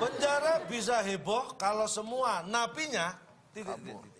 Penjara bisa heboh kalau semua napinya titik-titik.